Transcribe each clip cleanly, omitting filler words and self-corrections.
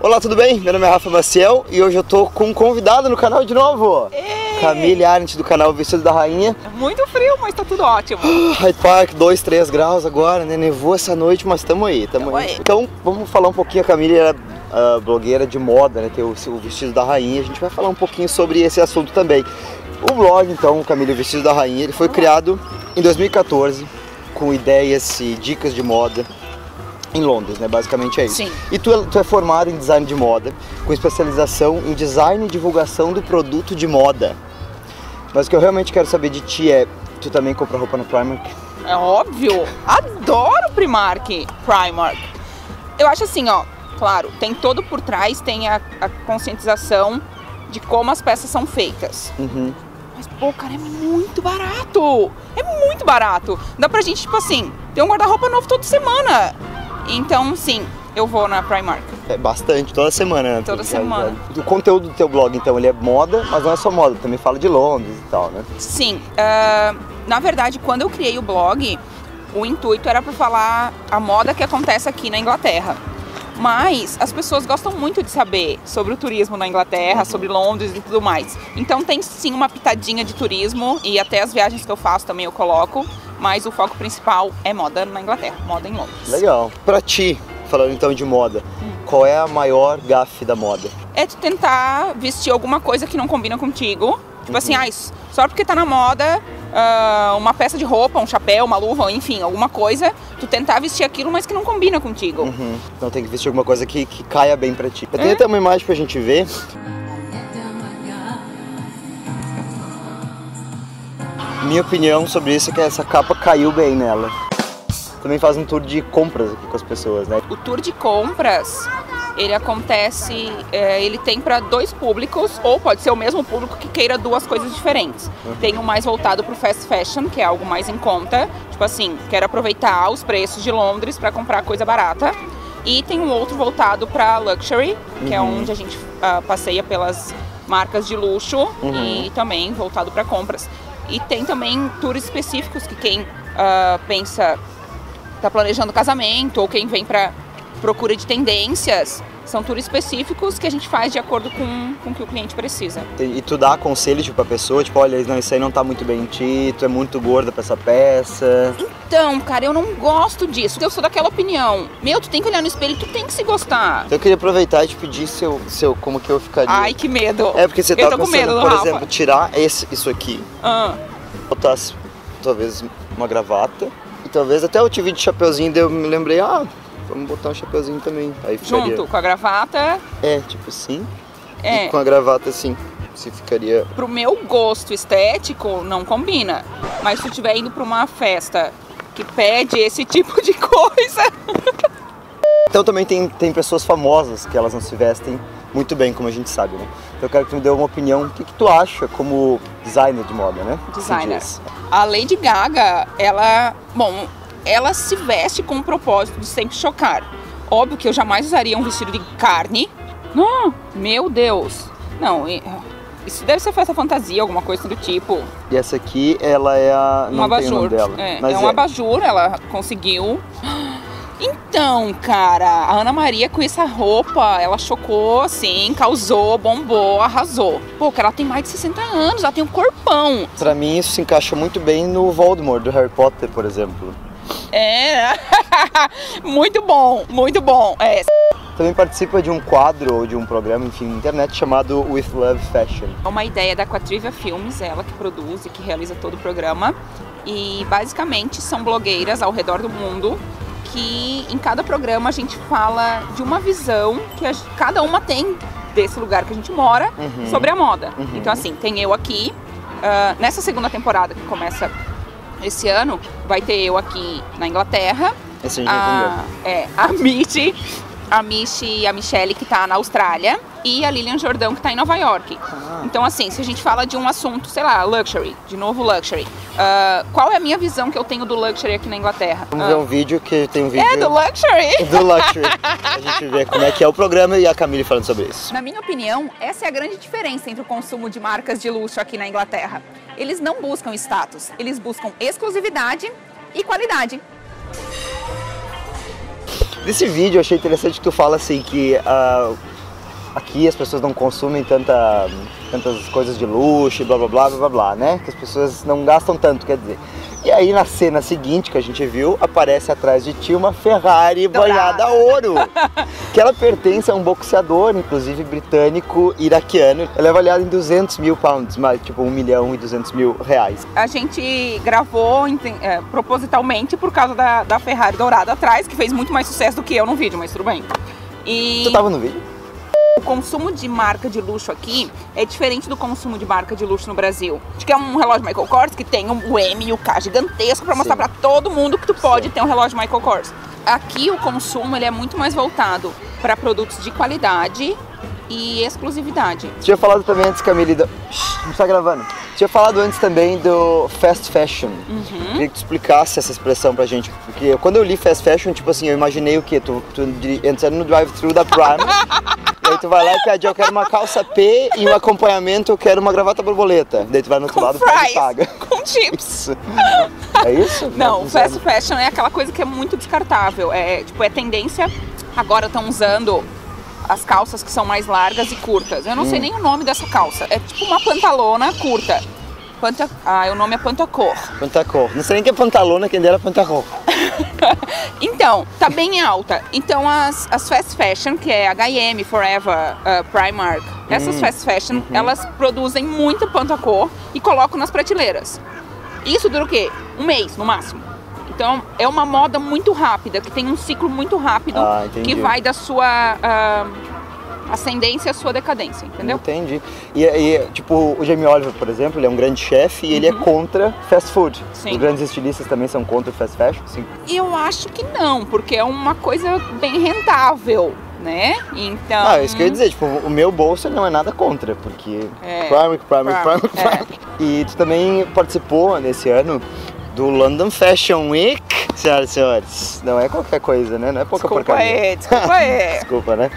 Olá, tudo bem? Meu nome é Rafa Maciel e hoje eu tô com um convidado no canal de novo. Ei. Camille Arndt do canal Vestido da Rainha. Muito frio, mas tá tudo ótimo. High Park, 2, 3 graus agora, né? Nevou essa noite, mas tamo aí. Então vamos falar um pouquinho, a Camille era blogueira de moda, né? Tem o Vestido da Rainha, a gente vai falar um pouquinho sobre esse assunto também. O blog, então, Camille, o Vestido da Rainha, ele foi criado em 2014 com ideias e dicas de moda em Londres, né? Basicamente é isso. Sim. E tu é formado em design de moda, com especialização em design e divulgação do produto de moda. Mas o que eu realmente quero saber de ti é, tu também compra roupa no Primark? É óbvio! Adoro Primark! Eu acho assim, ó, claro, tem todo por trás, tem a conscientização de como as peças são feitas. Uhum. Mas, pô, cara, é muito barato! É muito barato! Dá pra gente, tipo assim, ter um guarda-roupa novo toda semana. Então, sim, eu vou na Primark. É bastante, toda semana, né? Toda semana. O conteúdo do teu blog, então, ele é moda, mas não é só moda, também fala de Londres e tal, né? Sim. Na verdade, quando eu criei o blog, o intuito era para falar a moda que acontece aqui na Inglaterra. Mas as pessoas gostam muito de saber sobre o turismo na Inglaterra, sobre Londres e tudo mais. Então tem sim uma pitadinha de turismo e até as viagens que eu faço também eu coloco. Mas o foco principal é moda na Inglaterra, moda em Londres. Legal. Pra ti, falando então de moda, qual é a maior gafe da moda? É tu tentar vestir alguma coisa que não combina contigo. Tipo assim, ah, só porque tá na moda, uma peça de roupa, um chapéu, uma luva, enfim, alguma coisa, tu tentar vestir aquilo, mas que não combina contigo. Uhum. Então tem que vestir alguma coisa que caia bem pra ti. Eu tenho até uma imagem pra gente ver. Minha opinião sobre isso é que essa capa caiu bem nela. Também faz um tour de compras aqui com as pessoas, né? O tour de compras, ele acontece, ele tem para dois públicos, ou pode ser o mesmo público que queira duas coisas diferentes. Uhum. Tem um mais voltado para o fast fashion, que é algo mais em conta, tipo assim, quero aproveitar os preços de Londres para comprar coisa barata. E tem um outro voltado para luxury, que é onde a gente passeia pelas marcas de luxo e também voltado para compras. E tem também tours específicos que quem pensa, tá planejando casamento, ou quem vem para procura de tendências, são tours específicos que a gente faz de acordo com o que o cliente precisa. E tu dá conselho tipo, pra pessoa, tipo, olha, não, isso aí não tá muito bem em ti, tu é muito gorda pra essa peça. Então, cara, eu não gosto disso, eu sou daquela opinião. Meu, tu tem que olhar no espelho, tu tem que se gostar. Então eu queria aproveitar e te pedir como que eu ficaria. Ai, que medo. É porque você tá pensando, por exemplo, tirar isso aqui, botar talvez uma gravata, e talvez até eu te vi de chapeuzinho, daí eu me lembrei, vamos botar um chapeuzinho também. Aí ficaria... Junto com a gravata. É, tipo assim. É. E com a gravata assim. Se ficaria... Pro meu gosto estético, não combina. Mas se tu estiver indo pra uma festa que pede esse tipo de coisa... Então também tem pessoas famosas que elas não se vestem muito bem, como a gente sabe, né? Então eu quero que tu me dê uma opinião. O que tu acha como designer de moda, né? Designer. A Lady Gaga, ela... Bom... Ela se veste com o propósito de sempre chocar. Óbvio que eu jamais usaria um vestido de carne. Não, meu Deus. Não, isso deve ser festa fantasia, alguma coisa do tipo. E essa aqui, ela é a... Não tem o nome dela. Mas é um abajur, ela conseguiu. Então, cara, a Ana Maria com essa roupa, ela chocou, assim, causou, bombou, arrasou. Pô, cara, ela tem mais de 60 anos, ela tem um corpão. Pra mim, isso se encaixa muito bem no Voldemort, do Harry Potter, por exemplo. É, muito bom, muito bom. É. Também participa de um quadro ou de um programa, enfim, na internet chamado With Love Fashion. É uma ideia da Quatrivia Films, ela que produz e que realiza todo o programa. E basicamente são blogueiras ao redor do mundo que em cada programa a gente fala de uma visão que cada uma tem desse lugar que a gente mora sobre a moda. Então assim, tem eu aqui, nessa segunda temporada que começa... Esse ano vai ter eu aqui na Inglaterra, a Michi e a Michelle que tá na Austrália e a Lilian Jordão que tá em Nova York. Então assim, se a gente fala de um assunto, sei lá, luxury, de novo luxury, qual é a minha visão que eu tenho do luxury aqui na Inglaterra? Vamos ver um vídeo que tem um vídeo... É, do luxury! Do luxury, a gente vê como é que é o programa e a Camille falando sobre isso. Na minha opinião, essa é a grande diferença entre o consumo de marcas de luxo aqui na Inglaterra. Eles não buscam status, eles buscam exclusividade e qualidade. Nesse vídeo eu achei interessante que tu fala assim que aqui as pessoas não consumem tantas coisas de luxo, blá blá blá blá blá, né? Que as pessoas não gastam tanto, quer dizer. E aí na cena seguinte que a gente viu, aparece atrás de ti uma Ferrari banhada a ouro. Que ela pertence a um boxeador, inclusive britânico, iraquiano. Ela é avaliada em 200 mil pounds, mais tipo 1.200.000 reais. A gente gravou propositalmente por causa da Ferrari dourada atrás, que fez muito mais sucesso do que eu no vídeo, mas tudo bem. E... Tu tava no vídeo? O consumo de marca de luxo aqui é diferente do consumo de marca de luxo no Brasil. Acho que é um relógio Michael Kors que tem o M e o K gigantesco para mostrar para todo mundo que tu pode ter um relógio Michael Kors. Aqui o consumo ele é muito mais voltado para produtos de qualidade e exclusividade. Tinha falado também antes, Camille, não está gravando. Tinha falado antes também do fast fashion. Queria que tu explicasse essa expressão pra gente, porque quando eu li fast fashion, tipo assim, eu imaginei o quê? Tu entrando no drive-thru da Primark. Daí tu vai lá e pede, eu quero uma calça P e um acompanhamento, eu quero uma gravata borboleta. Daí tu vai no outro lado e paga. Com chips. Isso. É isso? Não, fast fashion é aquela coisa que é muito descartável. É tipo, é tendência, agora estão usando as calças que são mais largas e curtas. Eu não sei nem o nome dessa calça. É tipo uma pantalona curta. O nome é pantacor. Pantacor. Não sei nem que é pantalona, quem dera pantacor. Então, tá bem alta. Então as fast fashion, que é H&M, Forever, Primark, essas fast fashion, elas produzem muito pantacor e colocam nas prateleiras. Isso dura o quê? Um mês, no máximo. Então, é uma moda muito rápida, que tem um ciclo muito rápido, que vai da sua... ascendência, a sua decadência, entendeu? Entendi. E tipo, o Jamie Oliver, por exemplo, ele é um grande chefe e ele é contra fast food. Sim. Os grandes estilistas também são contra fast fashion? Sim. Eu acho que não, porque é uma coisa bem rentável, né? Então... Ah, isso que eu ia dizer, tipo, o meu bolso não é nada contra, porque... Primark. E tu também participou, nesse ano, do London Fashion Week, senhoras e senhores. Não é qualquer coisa, né? Não é pouca porcaria. Desculpa, né?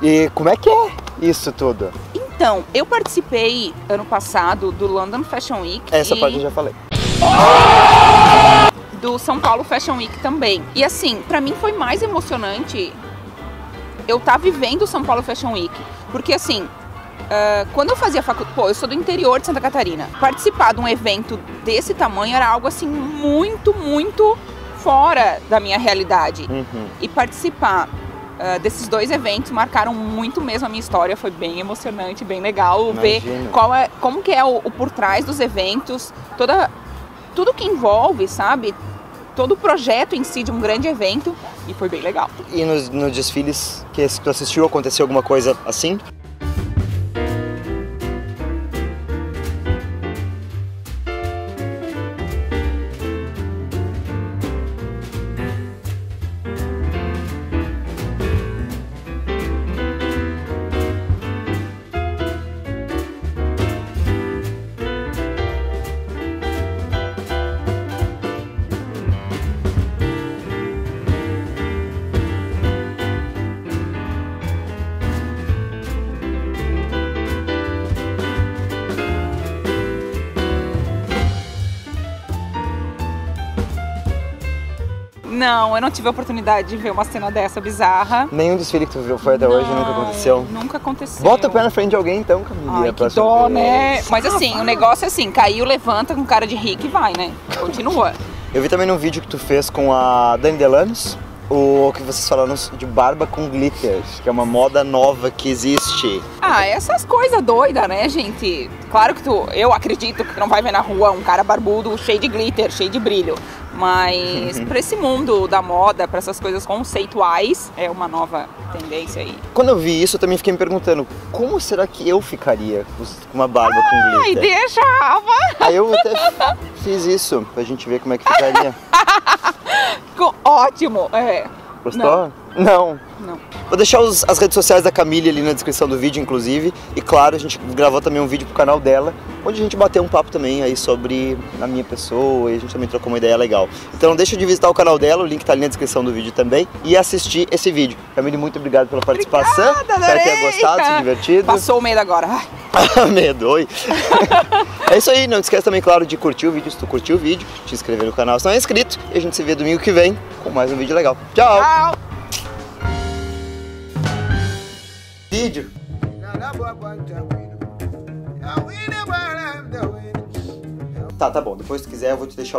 E como é que é isso tudo? Então, eu participei ano passado do London Fashion Week. Essa parte eu já falei. Do São Paulo Fashion Week também. E assim, pra mim foi mais emocionante eu estar vivendo o São Paulo Fashion Week. Porque assim, quando eu fazia faculdade... Pô, eu sou do interior de Santa Catarina. Participar de um evento desse tamanho era algo assim muito, muito fora da minha realidade. E participar... desses dois eventos marcaram muito mesmo a minha história, foi bem emocionante, bem legal. Imagina. Ver como que é o por trás dos eventos, tudo que envolve, sabe? Todo o projeto em si de um grande evento, e foi bem legal. E nos desfiles que tu assistiu, aconteceu alguma coisa assim? Não, eu não tive a oportunidade de ver uma cena dessa bizarra. Nenhum desfile que tu viu foi até hoje, nunca aconteceu? Nunca aconteceu. Bota o pé na frente de alguém então, Camila. Ai, que dó, né? Mas assim, o negócio é assim, caiu, levanta com cara de rico e vai, né? Continua. Eu vi também num vídeo que tu fez com a Dani Delanos, o que vocês falaram de barba com glitter, que é uma moda nova que existe. Ah, essas coisas doidas, né, gente? Claro que eu acredito que não vai ver na rua um cara barbudo cheio de glitter, cheio de brilho. Mas para esse mundo da moda, para essas coisas conceituais, é uma nova tendência aí. Quando eu vi isso, eu também fiquei me perguntando, como será que eu ficaria com uma barba com glitter? Ai, deixava! Aí eu até fiz isso, pra gente ver como é que ficaria. Ótimo! É. Gostou? Não. Não. Vou deixar as redes sociais da Camille ali na descrição do vídeo, inclusive. E claro, a gente gravou também um vídeo pro canal dela, onde a gente bateu um papo também aí sobre a minha pessoa e a gente também trocou uma ideia legal. Então não deixa de visitar o canal dela, o link tá ali na descrição do vídeo também, e assistir esse vídeo. Camille, muito obrigado pela participação. Obrigada, adorei. Espero que tenha gostado, se divertido. Passou o medo agora. Medo, oi. É isso aí, não esquece também, claro, de curtir o vídeo, se tu curtiu o vídeo, te inscrever no canal se não é inscrito, e a gente se vê domingo que vem com mais um vídeo legal. Tchau! Tchau. vídeo. Tá bom. Depois, se quiser, eu vou te deixar